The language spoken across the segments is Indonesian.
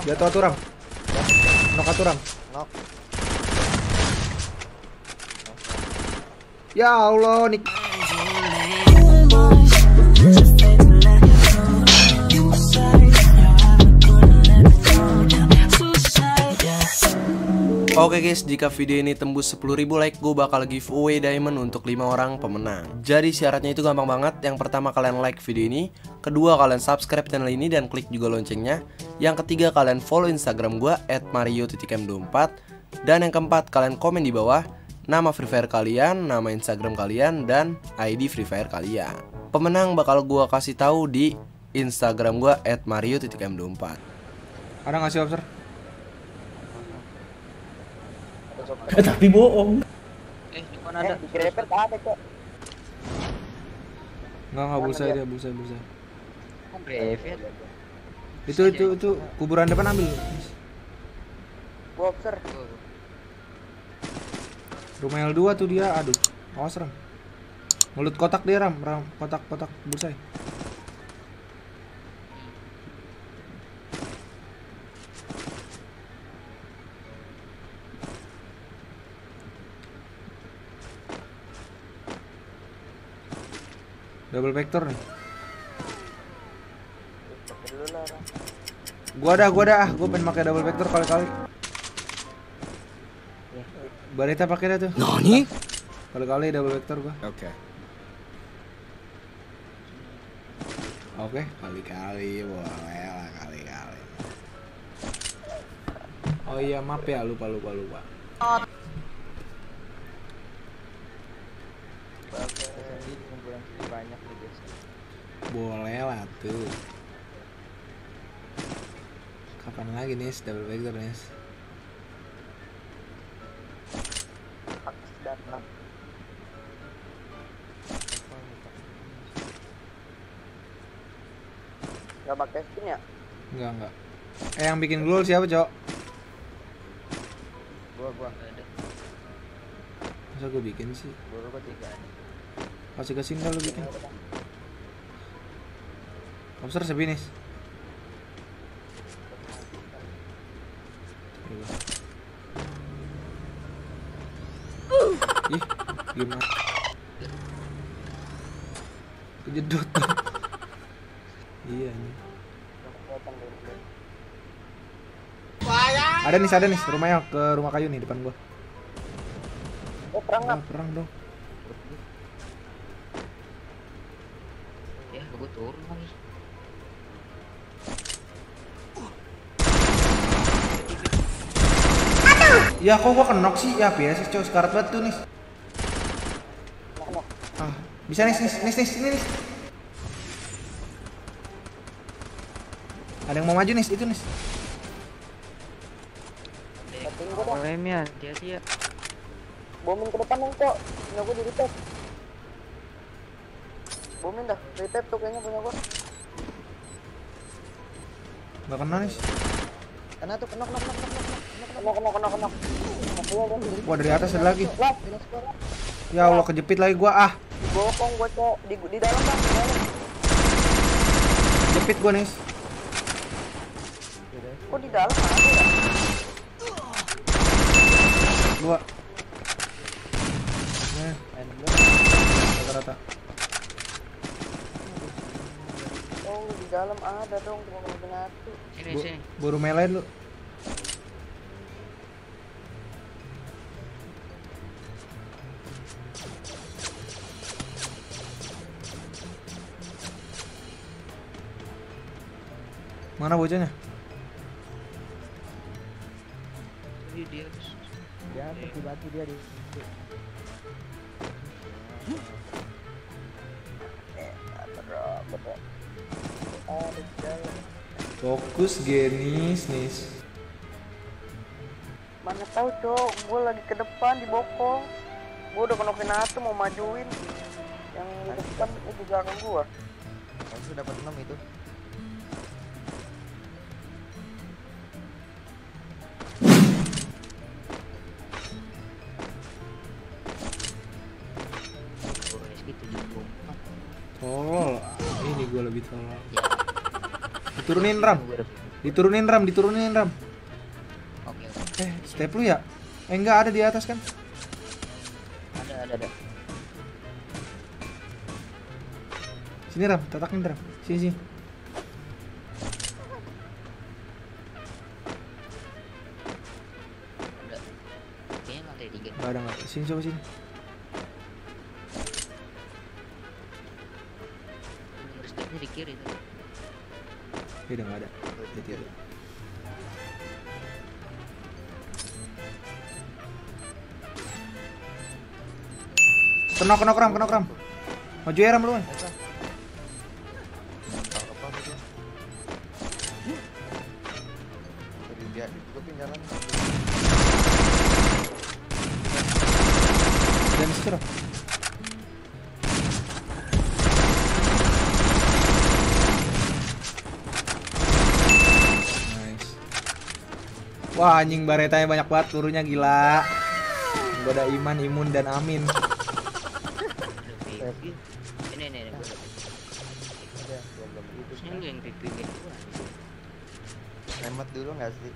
Jatuh aturang. Knock aturang. Knock. Ya Allah nih. Oke guys, jika video ini tembus 10.000 like, gue bakal giveaway diamond untuk 5 orang pemenang. Jadi syaratnya itu gampang banget. Yang pertama, kalian like video ini. Kedua, kalian subscribe channel ini dan klik juga loncengnya. Yang ketiga, kalian follow Instagram gue @mariotitikm24. Dan yang keempat, kalian komen di bawah nama Free Fire kalian, nama Instagram kalian, dan ID Free Fire kalian. Pemenang bakal gue kasih tahu di Instagram gue @mariotitikm24. Ada nggak sih obser? Tapi bohong. Cuman ada. Dikrepet ada kok. Enggak busa dia, busa. Krepet. Itu kuburan depan ambil. Boxer. Rumah L2 tuh dia, aduh. Awas Ram. Mulut kotak dia Ram, kotak busa. Double vector nih. Gua ada. Gua pengen pakai double vector kali-kali. Barita pakai dah tuh. Nani? Kali-kali double vector gua. Oke, kali-kali boleh lah kali-kali. Oh iya, maaf ya, lupa. Banyak nih guys. Boleh lah tuh. Kapan lagi nih double vector nih? Gak pakai skin ya? Enggak. Yang bikin gol siapa, Cok? Gua ada. Masa gua bikin sih? Baru ketiga nih. Kasih ke sini lu bikin. Obser sebinis. Ih, gimana? Kejedot. Iya nih. Ada nih, rumahnya ke rumah kayu nih depan gua. Oh, perang dong. Gue turun lagi. Ya kok gue kenok sih ya, biasa cowok sekarat banget tuh nih. Ah, bisa nis. Ada yang mau maju nis, itu nis. Olemian dia. Bomin ke depan nih kok, nggak gue jadi tes. Bomin dah, retap tuh kayaknya punya gua. Gak kena nih. Kena tuh, kena. Wah, dari atas ada lagi. Ya Allah, kejepit lagi gua. Bokong gua, Cok. Di dalam kan. Jepit gua nih. Kok di dalam ada ya? Gua. Nah, rata-rata. Oh, di dalam ada dong, cuma kena satu. Sini. Buru melain lu. Mana bocahnya? Ini dia. Ya, tiba-tiba dia di. Fokus genis nih. Mana tahu Cok, gue lagi ke depan di bokong. Gue udah kenokin atu mau majuin. Yang depan itu belakang gue. Langsung dapat 6 itu. Tolol, ini gue lebih tolol. Turunin Ram. Diturunin Ram, diturunin Ram. Oke. Step lu ya? Enggak, ada di atas kan? Ada. Sini Ram, tatakin Ram. Sini. Gak ada nggak? Sini coba sini. Stepnya di kiri itu. Ya udah nggak ada. Jadi ada. Kena kram. Maju ya Ram lu. Wah anjing, baretanya banyak banget, pelurunya gila. Goda iman, imun, dan amin. Hemat dulu nggak sih?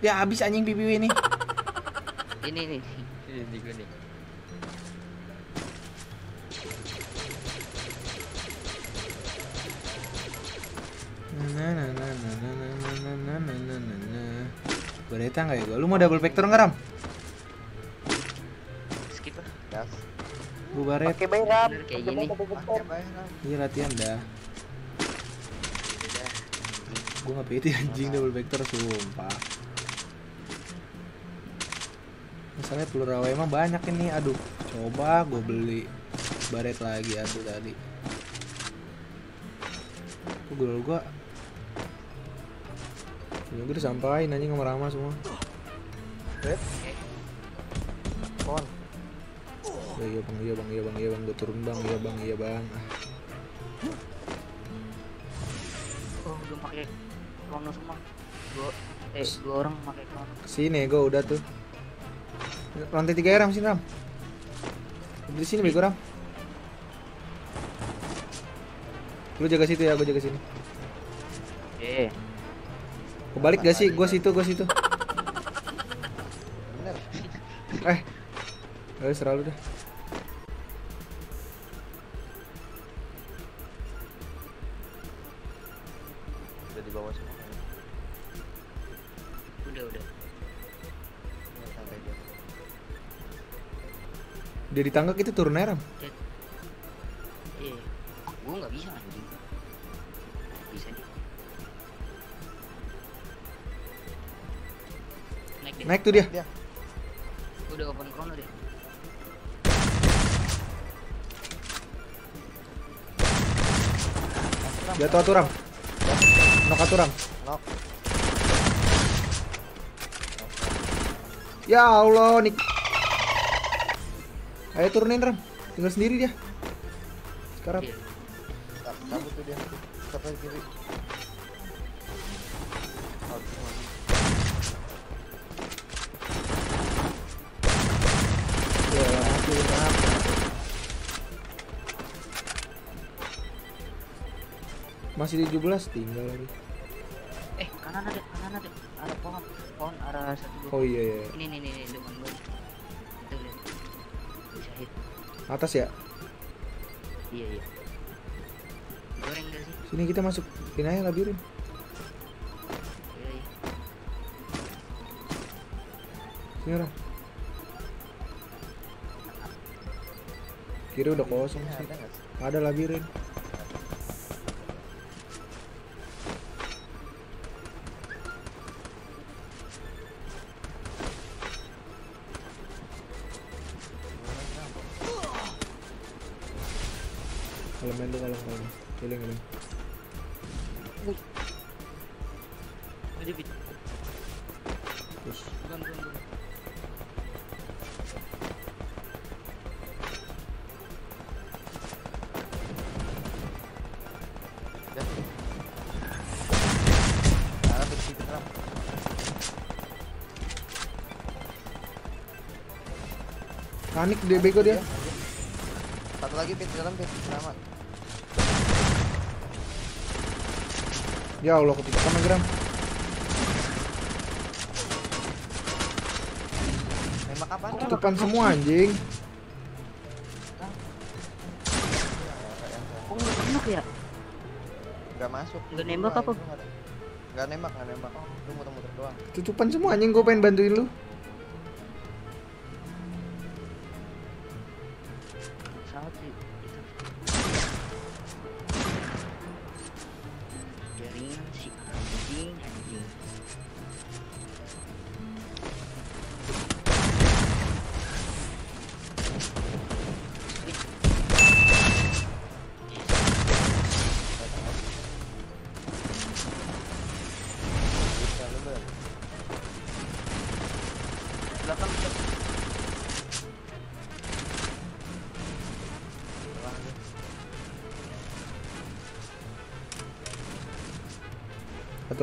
Ya habis anjing pipi ini. Ini nih. Berita nggak ya gua? Lu mau double vector nggak Ram? Skip lah. Gas. Bubaret. Oke baik Ram. Kayak gini. Iya latihan dah. Gua nggak pede anjing double vector sumpah. Misalnya peluru rawa emang banyak ini. Aduh. Coba gua beli baret lagi aduh tadi. Gua gue udah sampai anjing sama Rama semua. Oke. Kon. Iya bang, gue turun bang. Oh, belum pakai krono semua. Dua orang pakai krono. Sini gue udah tuh. Lantai 3 Ram, sini Ram. Di sini bego Ram. Lu jaga situ ya, gue jaga sini. Oke. Kebalik gak sih? Gua situ. Bener. Udah serah lu dah. Udah di bawah semua. Udah. Dia di tangga kita turun aja Ram. Gua nggak bisa anjing. Naik tuh dia. Udah open corner dia. Jatuh aturan. Knock aturan. Ya Allah nih. Ayo turunin Ram. Tinggal sendiri dia. Sekarang. Kabut tuh dia. Sampai kiri. Masih 17 tinggal lagi. Kanan ada. Ada pohon arah 12. Oh iya. Ini depan gua. Itu lihat. Bisa hit. Atas ya? Iya. Goreng enggak sih? Sini kita masuk pinanya labirin. Iya. Sini orang. Kiri udah kosong sih. Ada labirin. Kalem. Healing. Wih. Ada bit. Terus. Panik dia bego dia. Satu lagi pit dalam pit sama. Ya Allah, ketika sama Gram. Nembak apaan? Tutupan semua anjing. Oh, nembak ya? Gak masuk. Lu nembak apa? Gak nembak, gak nembak. Lu muter-muter doang. Tutupan semua anjing, gue pengen bantuin lu.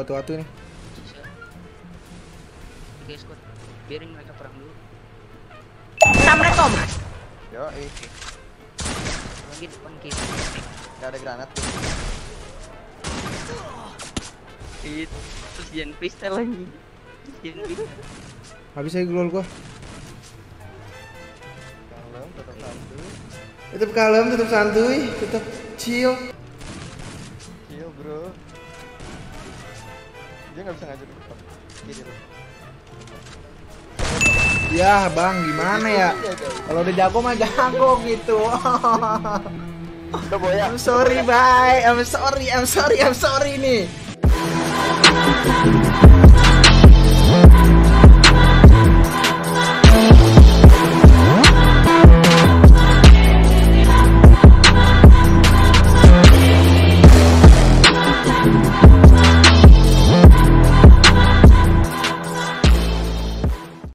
Atu-atu nih. Oke, squad. Biarin mereka perang dulu. Assalamualaikum. Yo, oke. Lagi depan kita. Enggak ada granat. Hit. Terus jangan freestyle lagi. Jangan freestyle. Habis aja glol gua. Kalem, tetap santuy. Tetap kalem, tetap santuy, tetap chill. Chill, bro. Dia nggak bisa ngajak depan kiri lu. Ya bang, gimana ya? Kalau udah jago mah jago gitu. I'm sorry, bye. I'm sorry nih.